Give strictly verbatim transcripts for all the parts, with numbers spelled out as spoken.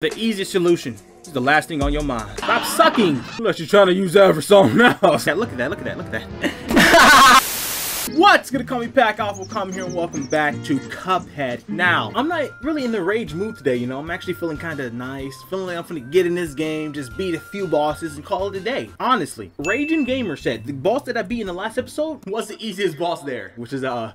The easiest solution is the last thing on your mind. Stop sucking! Unless you're trying to use that for something else. Yeah, look at that, look at that, look at that. What's gonna call me Pack Off? Well, come here and welcome back to Cuphead. Now, I'm not really in the rage mood today, you know. I'm actually feeling kind of nice. Feeling like I'm gonna get in this game, just beat a few bosses and call it a day. Honestly, Raging Gamer said the boss that I beat in the last episode was the easiest boss there, which is, uh...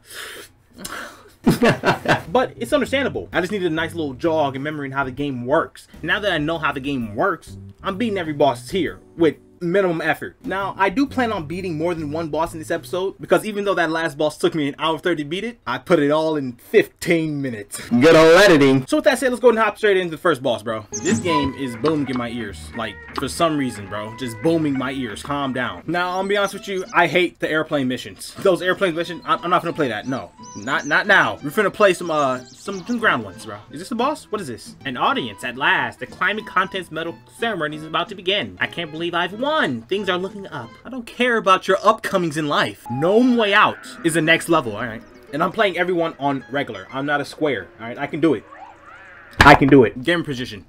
but it's understandable. I just needed a nice little jog in remembering how the game works. Now that I know how the game works, I'm beating every boss here with minimum effort. Now, I do plan on beating more than one boss in this episode, because even though that last boss took me an hour thirty to beat it, I put it all in fifteen minutes. Good old editing. So with that said, let's go and hop straight into the first boss, bro. This game is booming in my ears. Like, for some reason, bro. Just booming my ears. Calm down. Now, I'll be honest with you, I hate the airplane missions. Those airplane missions, I'm, I'm not gonna play that. No. Not not now. We're gonna play some, uh, some, some ground ones, bro. Is this the boss? What is this? An audience, at last. The climbing contest medal ceremony is about to begin. I can't believe I've won. Things are looking up. I don't care about your upcomings in life. Gnome Way Out is the next level, alright? And I'm playing everyone on regular. I'm not a square, alright? I can do it. I can do it. Game position.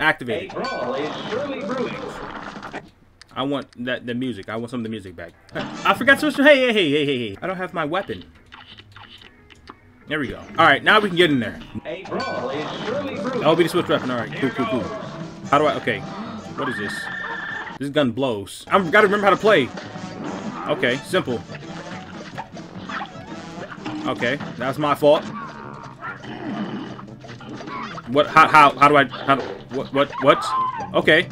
Activate. A brawl is surely brewing. I want that the music. I want some of the music back. I forgot to switch. Hey, hey, hey, hey, hey, hey. I don't have my weapon. There we go. Alright, now we can get in there. A brawl is surely brewing. I'll be the switch weapon. Alright, cool, cool, cool. How do I... Okay. What is this? This gun blows. I've got to remember how to play. Okay, simple. Okay, that's my fault. What? How? How? How do I? How? What? What? What? Okay.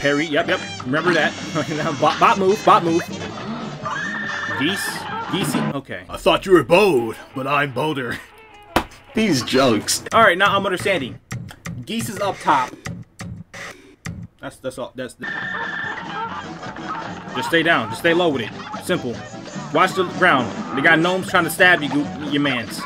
Parry. Yep. Yep. Remember that. Now, bot, bot move. Bot move. Geese. Geese. Okay. I thought you were bold, but I'm bolder. These jokes. All right, now I'm understanding. Geese is up top. That's, that's all, that's, the... just stay down, just stay low with it, simple. Watch the ground, they got gnomes trying to stab you, your mans.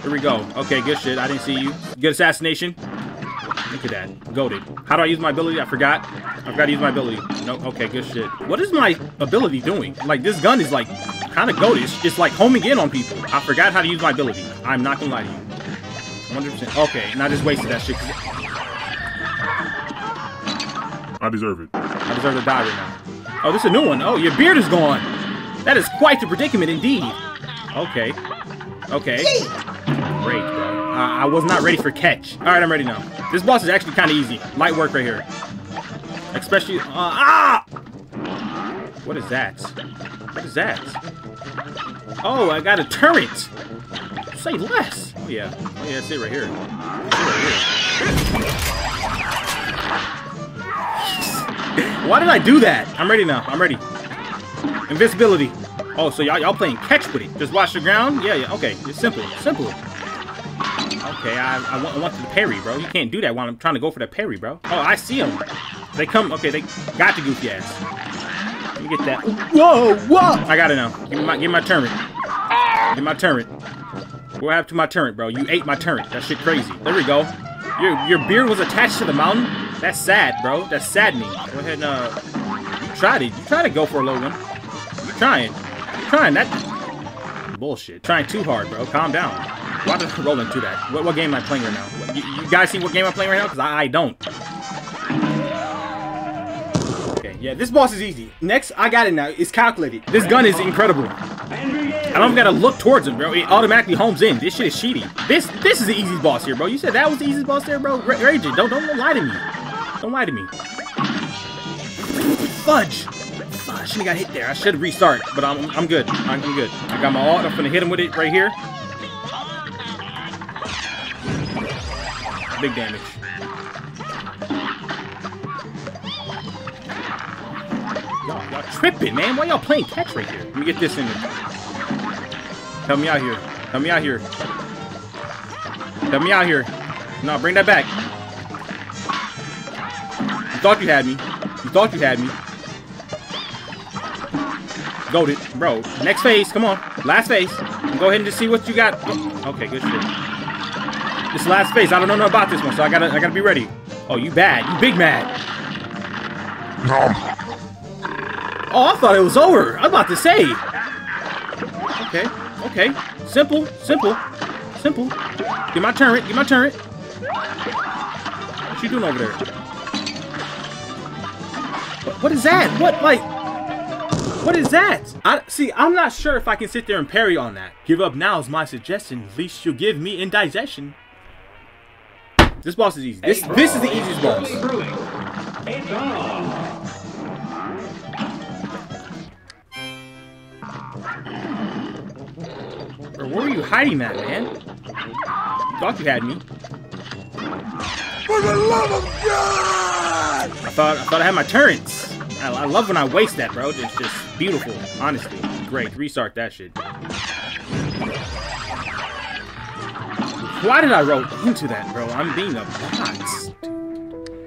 Here we go, okay, good shit, I didn't see you. Good assassination, look at that, goated. How do I use my ability, I forgot, I forgot to use my ability. Nope, okay, good shit. What is my ability doing? Like, this gun is like, kinda goated, it's, it's like homing in on people. I forgot how to use my ability, I'm not gonna lie to you. one hundred percent, okay, and I just wasted that shit. I deserve it. I deserve to die right now. Oh, this is a new one. Oh, your beard is gone. That is quite the predicament indeed. Okay. Okay. Great, bro. Uh, I was not ready for catch. All right, I'm ready now. This boss is actually kind of easy. Light work right here. Especially... Uh, ah! What is that? What is that? Oh, I got a turret. Say less. Oh, yeah. Oh, yeah, that's it right here. That's it right here. Why did I do that? I'm ready now. I'm ready. Invincibility. Oh, so y'all y'all playing catch with it. Just watch the ground? Yeah, yeah. Okay. It's simple. Simple. Okay, I, I, want, I want the parry, bro. You can't do that while I'm trying to go for the parry, bro. Oh, I see them. They come. Okay, they got the goofy ass. Let me get that. Whoa, whoa. I got it now. Give me my, give me my turret. Give me my turret. What happened to my turret, bro? You ate my turret. That shit crazy. There we go. Your, your beard was attached to the mountain? That's sad, bro. That's saddening. Go ahead and, uh... You tried it. You tried to go for a low one. You're trying. You're trying. That... Bullshit. Trying too hard, bro. Calm down. Why did I roll into that? What, what game am I playing right now? What, you, you guys see what game I'm playing right now? Because I, I don't. Okay, yeah. This boss is easy. Next, I got it now. It's calculated. This gun is incredible. I don't even gotta look towards him, bro. It automatically homes in. This shit is shitty. This this is the easiest boss here, bro. You said that was the easiest boss there, bro? Raging, don't, don't lie to me. Don't lie to me. Fudge! Fudge, I should've got hit there. I should restart, but I'm, I'm good. I'm, I'm good. I got my ult. I'm gonna hit him with it right here. Big damage. Y'all, y'all tripping, man. Why y'all playing catch right here? Let me get this in there. Help me out here. Help me out here. Help me out here. No, bring that back. You thought you had me. You thought you had me. Goated. Bro, next phase. Come on. Last phase. Go ahead and just see what you got. Okay, good shit. This last phase. I don't know nothing about this one, so I gotta I gotta be ready. Oh, you bad. You big mad. Oh, I thought it was over. I'm about to say. Okay. Okay, simple, simple, simple. Get my turret, get my turret. What's she doing over there? What, what is that? What, like, what is that? I see, I'm not sure if I can sit there and parry on that. Give up now is my suggestion. At least you'll give me indigestion. This boss is easy. This, this is the easiest boss. Or where were you hiding that, man? Thought you had me. For the love of God! I thought I thought I had my turrets. I, I love when I waste that, bro. It's just beautiful, honestly. Great, restart that shit. Why did I roll into that, bro? I'm being a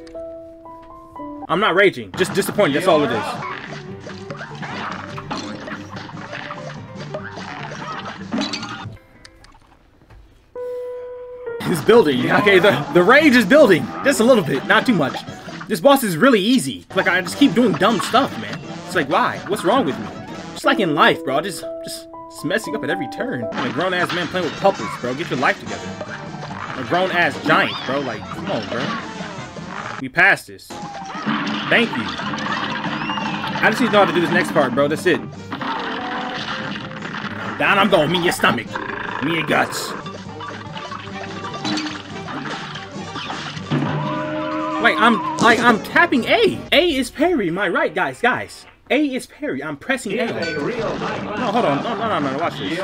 boss. I'm not raging. Just disappointed. That's all it is. It's building. Okay, the, the rage is building. Just a little bit. Not too much. This boss is really easy. Like, I just keep doing dumb stuff, man. It's like, why? What's wrong with me? Just like in life, bro. Just... just It's messing up at every turn. I'm a grown ass man playing with puppets, bro. Get your life together. A grown ass giant, bro. Like, come on, bro. We passed this. Thank you. I just need to know how to do this next part, bro. That's it. Down I'm going. Me and your stomach. Me and your guts. Wait, I'm like I'm tapping A. A is parry. My right, guys, guys. A is parry. I'm pressing A. No, hold on. No, no, no, no. Watch this.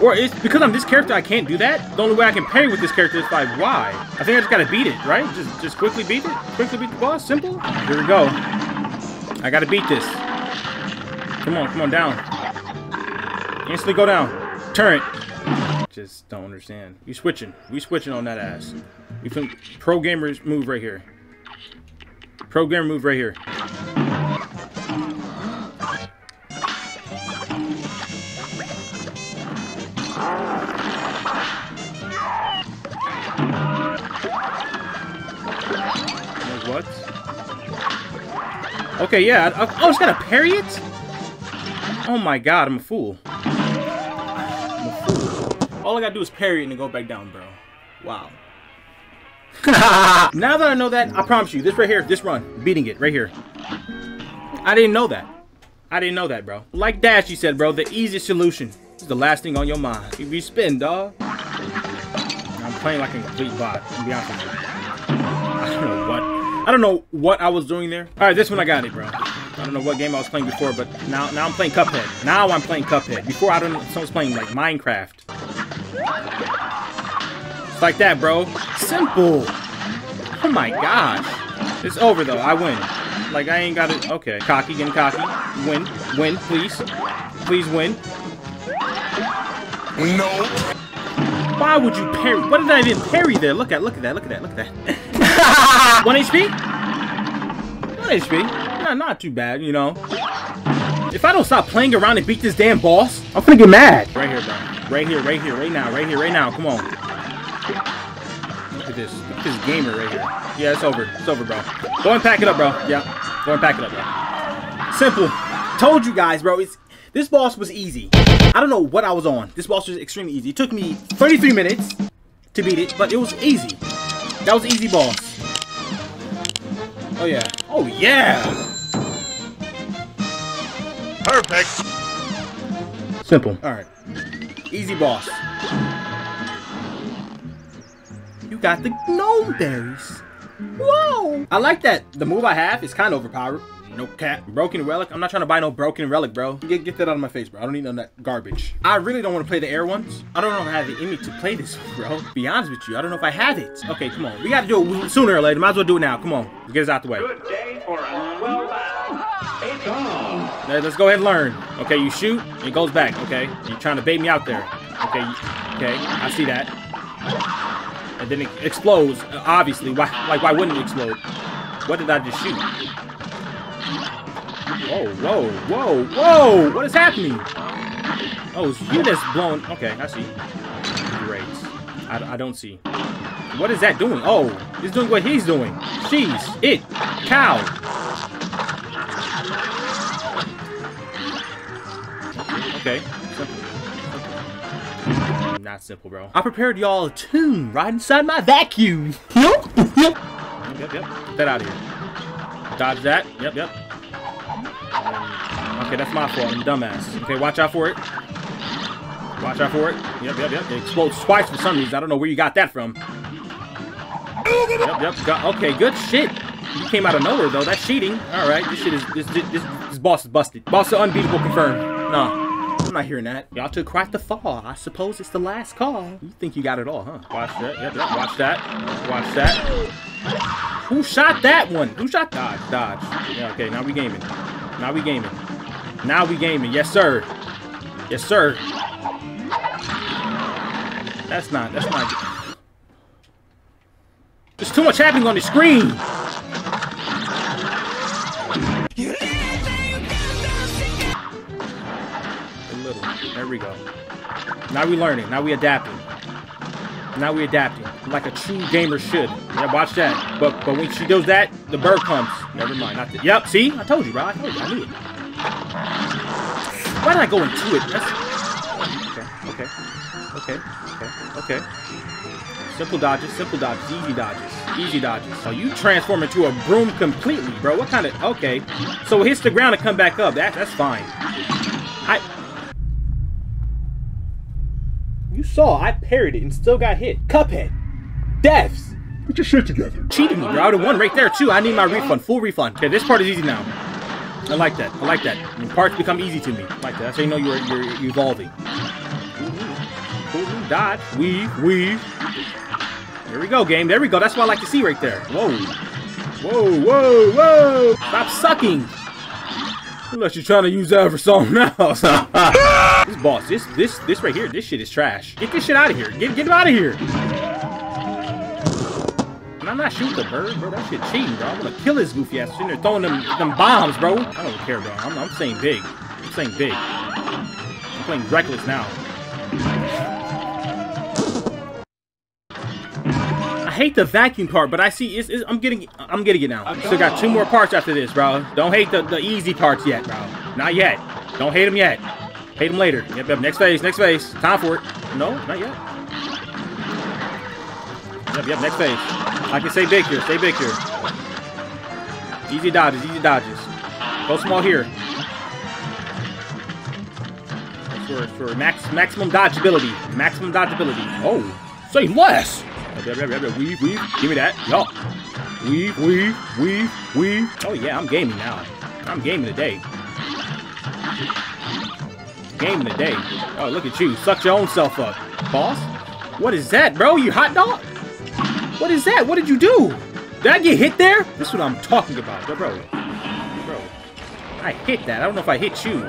Or it's because I'm this character, I can't do that. The only way I can parry with this character is by Y. I think I just gotta beat it, right? Just, just quickly beat it. Quickly beat the boss. Simple. Here we go. I gotta beat this. Come on, come on down. Instantly go down. Turret. Just don't understand. We switching. We switching on that ass. We think pro gamers move right here. Pro gamer move right here. Okay, yeah. I, I, I was gonna parry it? Oh my god, I'm a fool. I'm a fool. All I gotta do is parry it and go back down, bro. Wow. Now that I know that, I promise you, this right here, this run, beating it, right here. I didn't know that. I didn't know that, bro. Like Dashie said, bro, the easiest solution is the last thing on your mind. If you spin, dog. I'm playing like a complete bot, to be honest with you. I don't know what. I don't know what I was doing there. All right, this one I got it, bro. I don't know what game I was playing before, but now now I'm playing Cuphead. Now I'm playing Cuphead. Before, I don't know, someone's playing like Minecraft. It's like that, bro. Simple. Oh my gosh. It's over though. I win. Like I ain't got it. Okay. Cocky, getting cocky. Win, win, please, please win. No. Why would you parry? What did I even parry there? Look at, look at that, look at that, look at that. One H P? One H P. Not, not too bad, you know. If I don't stop playing around and beat this damn boss, I'm gonna get mad. Right here, bro. Right here, right here, right now, right here, right now. Come on. Look at this. Look at this gamer right here. Yeah, it's over. It's over, bro. Go and pack it up, bro. Yeah. Go and pack it up, bro. Simple. Told you guys, bro. It's this boss was easy. I don't know what I was on. This boss was extremely easy. It took me thirty-three minutes to beat it, but it was easy. That was an easy boss. Oh yeah. Oh yeah! Perfect! Simple. Alright. Easy boss. You got the gnome berries. Whoa! I like that the move I have is kind of overpowered. No cap. Broken relic? I'm not trying to buy no broken relic, bro. Get, get that out of my face, bro. I don't need none of that garbage. I really don't want to play the air ones. I don't know if I have the image to play this, bro. To be honest with you, I don't know if I have it. Okay, come on. We got to do it sooner or later. Might as well do it now. Come on. Let's get this out the way. Good day for a well hey, let's go ahead and learn. Okay, you shoot. It goes back. Okay. You're trying to bait me out there. Okay. Okay. I see that. And then it explodes, obviously. Why? Like, why wouldn't it explode? What did I just shoot? Whoa, whoa, whoa, whoa! What is happening? Oh, it's you that's blown. Okay, I see. Great. I, I don't see. What is that doing? Oh, he's doing what he's doing. She's it. Cow. Okay. not simple, bro. I prepared y'all a tune right inside my vacuum. Yep, yep, yep. Get that out of here. Dodge that. Yep, yep. Okay, that's my fault. I'm a dumbass. Okay, watch out for it. Watch out for it. Yep, yep, yep. It explodes twice for some reason. I don't know where you got that from. Yep, yep. Got, okay, good shit. You came out of nowhere, though. That's cheating. All right, this shit is... This, this, this, this boss is busted. Boss is unbeatable confirmed. Nah. I'm not hearing that. Y'all took quite the fall. I suppose it's the last call. You think you got it all, huh? Watch that. Yep, yep. Watch that. Watch that. Who shot that one? Who shot? Dodge. Dodge. Yeah, okay. Now we gaming. Now we gaming. Now we gaming. Yes, sir. Yes, sir. That's not. That's not. There's too much happening on the screen. There we go. Now we learning. Now we adapting. Now we adapting. Like a true gamer should. Yeah, watch that. But but when she does that, the bird comes. Never mind. Not the, yep, see? I told you, bro. I told you. I knew it. Why did I go into it? That's, okay, okay. Okay. Okay. Okay. Simple dodges. Simple dodges. Easy dodges. Easy dodges. So you transform into a broom completely, bro. What kind of... Okay. So it hits the ground and come back up. That, that's fine. I... You saw, I parried it and still got hit. Cuphead. Deaths. Put your shit together. Cheating me, bro. I would've won right there, too. I need my refund. Full refund. Okay, this part is easy now. I like that. I like that. When parts become easy to me. I like that. That's how you know you're, you're, you're evolving. Ooh, ooh. Ooh, dodge. Weave. Weave. There we go, game. There we go. That's what I like to see right there. Whoa. Whoa, whoa, whoa. Stop sucking. Unless you're trying to use that for something else. This boss, this, this, this right here, this shit is trash. Get this shit out of here. Get, get him out of here. And I'm not shooting the bird, bro. That shit cheating, bro. I'm gonna kill his goofy ass sitting there throwing them, them bombs, bro. I don't care, bro. I'm, I'm saying big. I'm saying big. I'm playing reckless now. I hate the vacuum part, but I see it's, it's, I'm getting I'm getting it now. I still got two more parts after this, bro. Don't hate the, the easy parts yet, bro. Not yet. Don't hate them yet. Hate them later. Yep, yep. Next phase, next phase. Time for it. No, not yet. Yep, yep. Next phase. I can stay big here. Stay big here. Easy dodges, easy dodges. Go small here. For for max maximum dodgeability. Maximum dodgeability. Oh, say less. Weave, weave, weave. Give me that. Yup. Weave, weave, weave, weave. Oh, yeah, I'm gaming now. I'm gaming today. Gaming today. Oh, look at you. Suck your own self up. Boss? What is that, bro? You hot dog? What is that? What did you do? Did I get hit there? This is what I'm talking about, bro. Bro. Bro. I hit that. I don't know if I hit you.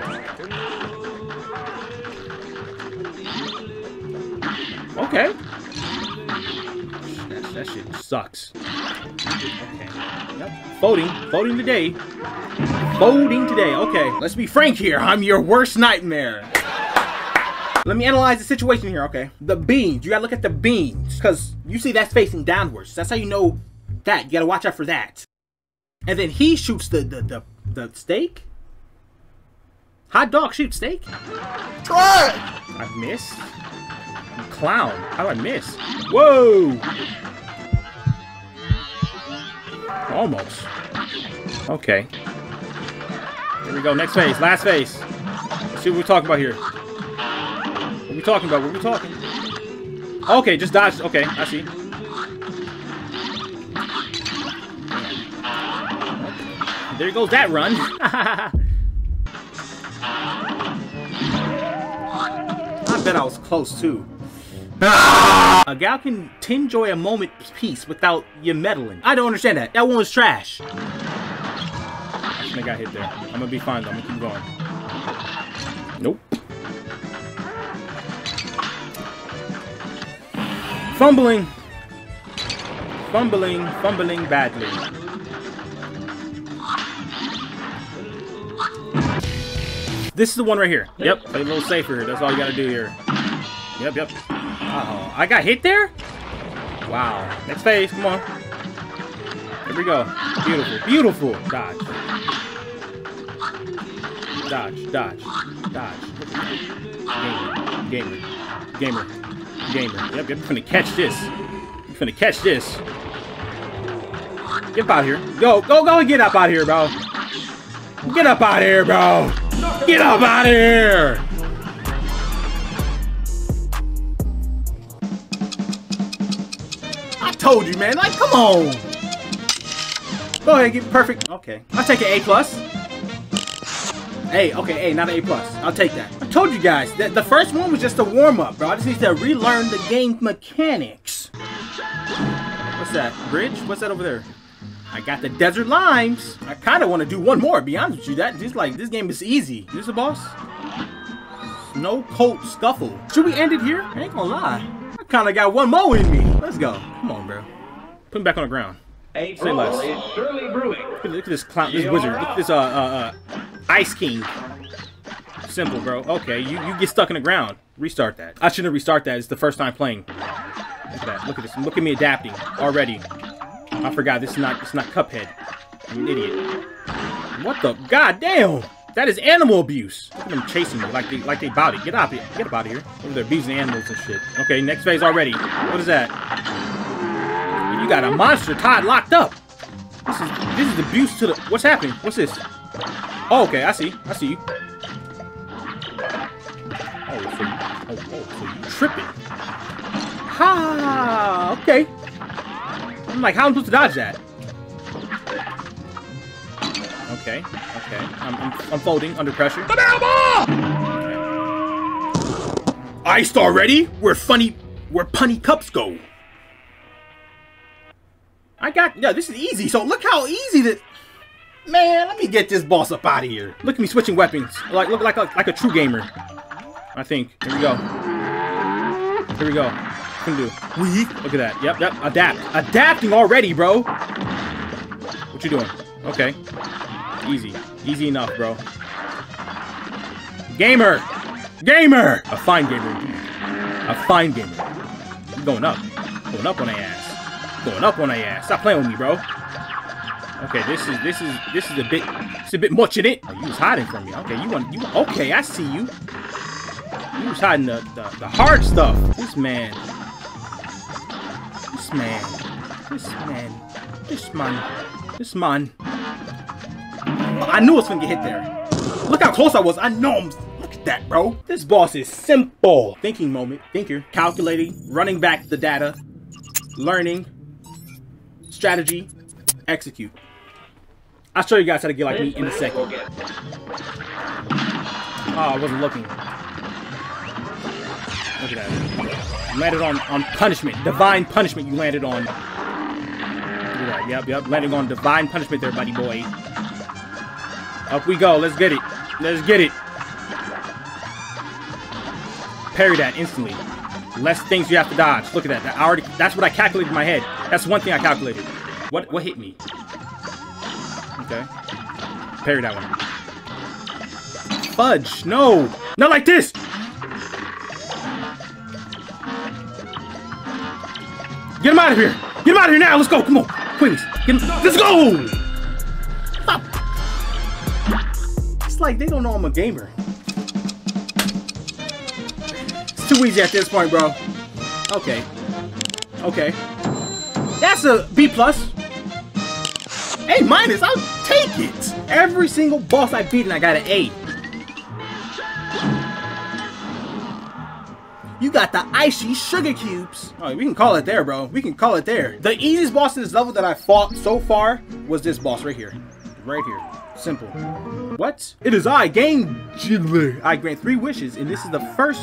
Okay. That shit sucks. Okay. Yep. Voting. Voting today. Voting today. Okay. Let's be frank here. I'm your worst nightmare. Let me analyze the situation here, okay? The beans. You gotta look at the beans. Because you see that's facing downwards. That's how you know that. You gotta watch out for that. And then he shoots the, the, the, the steak? Hot dog shoots steak? Try it! I missed. Clown. How do I miss? Whoa! Almost. Okay. Here we go. Next phase. Last phase. Let's see what we're talking about here. What are we talking about? What are we talking? Okay, just dodge. Okay, I see. There goes that run. I bet I was close too. A gal can enjoy a moment's peace without you meddling. I don't understand that. That one was trash. I think I hit there. I'm gonna be fine though. I'm gonna keep going. Nope. Fumbling. Fumbling. Fumbling badly. This is the one right here. Yep. Play a little safer here. That's all you gotta do here. Yep, yep. Uh-oh. I got hit there? Wow. Next phase. Come on. Here we go. Beautiful. Beautiful. Dodge. Dodge. Dodge. Dodge. Gamer. Gamer. Gamer. gamer. Yep, yep, I'm finna catch this. I'm finna catch this. Get up out here. Go, go, go and get up out here, bro. Get up out here, bro. Get up out here. I told you, man. Like, come on. Go ahead, get perfect. Okay. I'll take an A plus. Hey, okay, A, not an A plus. I'll take that. I told you guys that the first one was just a warm-up, bro. I just need to relearn the game mechanics. What's that? Bridge? What's that over there? I got the desert limes. I kind of want to do one more, to be honest with you. That just like this game is easy. Is this a boss? Snow coat scuffle. Should we end it here? I ain't gonna lie. I kind of got one more in me. Let's go. Come on, bro. Put him back on the ground. Say less. Is surely brewing. Look at, look at this clown, this wizard. Look at this uh uh uh Ice King. Simple, bro. Okay, you, you get stuck in the ground. Restart that. I shouldn't restart that. It's the first time playing. Look at that. Look at this. Look at me adapting already. I forgot this is not it's not Cuphead. I'm an idiot. What the god damn? That is animal abuse. Look at them chasing me like they like they bought it. Get out of here. Get up out of here. Over there, bees and animals and shit. Okay, next phase already. What is that? You got a monster tied locked up. This is this is abuse to the. What's happening? What's this? Oh, okay, I see. I see you. Oh, so you, oh, oh, so you tripping. Ha! Okay. I'm like, how am I supposed to dodge that? Okay, okay. I'm, I'm, I'm folding under pressure. Iced already? Where funny, where punny cups go. I got, yeah, this is easy. So look how easy that. Man, let me get this boss up out of here. Look at me switching weapons. Like, look like a, like a true gamer. I think. Here we go. Here we go. What can we do? Weak. Look at that. Yep, yep. Adapt. Adapting already, bro. What you doing? Okay. Easy. Easy enough, bro. Gamer. Gamer. A fine gamer. A fine gamer. I'm going up. Going up on their ass. Going up on their ass. Stop playing with me, bro. Okay, this is this is this is a bit it's a bit much in it. Oh, you was hiding from me. Okay, you want you okay, I see you. You was hiding the, the, the hard stuff. This man. This man. This man. This man. This man. I knew I was gonna get hit there. Look how close I was. I know I'm look at that, bro. This boss is simple. Thinking moment. Thinker. Calculating. Running back the data. Learning. Strategy. Execute. I'll show you guys how to get like me in a second. Oh, I wasn't looking. Look at that. You landed on, on punishment. Divine punishment you landed on. Look at that. Yep, yep. Landing on divine punishment there, buddy boy. Up we go. Let's get it. Let's get it. Parry that instantly. Less things you have to dodge. Look at that. That I already, that's what I calculated in my head. That's one thing I calculated. What what hit me? Okay. Parry that one. Fudge! No! Not like this! Get him out of here! Get him out of here now! Let's go! Come on! Please! Get him. Let's go! Stop! It's like they don't know I'm a gamer. It's too easy at this point, bro. Okay. Okay. That's a B plus. A minus, I'll take it. Every single boss I beat and I got an A. You got the icy sugar cubes. Oh, we can call it there, bro. We can call it there. The easiest boss in this level that I fought so far was this boss right here. Right here. Simple. What? It is I, Game Jidler. I grant three wishes, and this is the first...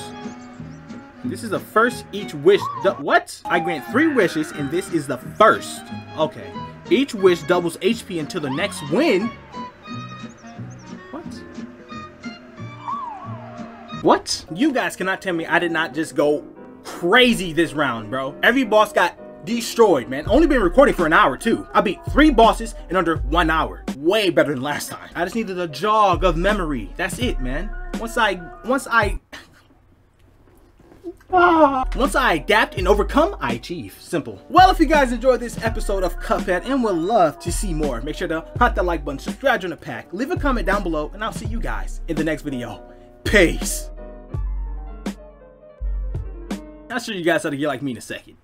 This is the first each wish... What? I grant three wishes, and this is the first. Okay. Each wish doubles H P until the next win. What? What? You guys cannot tell me I did not just go crazy this round, bro. Every boss got destroyed, man. Only been recording for an hour, too. I beat three bosses in under one hour. Way better than last time. I just needed a jog of memory. That's it, man. Once I... Once I... Once I adapt and overcome, I achieve. Simple. Well, if you guys enjoyed this episode of Cuphead and would love to see more, make sure to hit that like button, subscribe, join the pack, leave a comment down below, and I'll see you guys in the next video. Peace. I'll show you guys how to get like me in a second.